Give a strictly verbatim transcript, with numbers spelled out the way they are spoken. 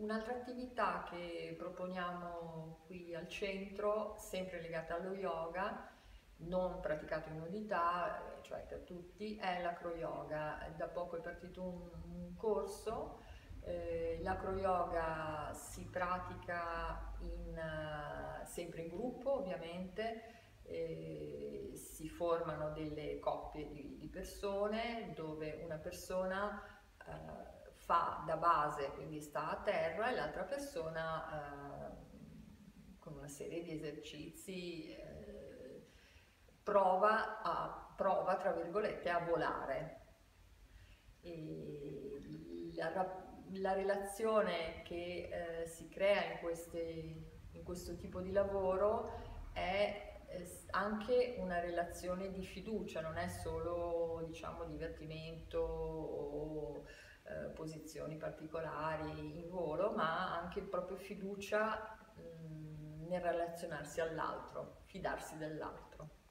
Un'altra attività che proponiamo qui al centro, sempre legata allo yoga, non praticato in nudità, cioè per tutti, è l'acroyoga. Da poco è partito un, un corso. Eh, l'acroyoga si pratica in, sempre in gruppo, ovviamente. Eh, si formano delle coppie di, di persone dove una persona eh, fa da base, quindi sta a terra, e l'altra persona eh, con una serie di esercizi eh, prova, a, prova tra virgolette a volare. E la, la relazione che eh, si crea in, queste, in questo tipo di lavoro è eh, anche una relazione di fiducia, non è solo, diciamo, divertimento o posizioni particolari in volo, ma anche proprio fiducia mh, nel relazionarsi all'altro, fidarsi dell'altro.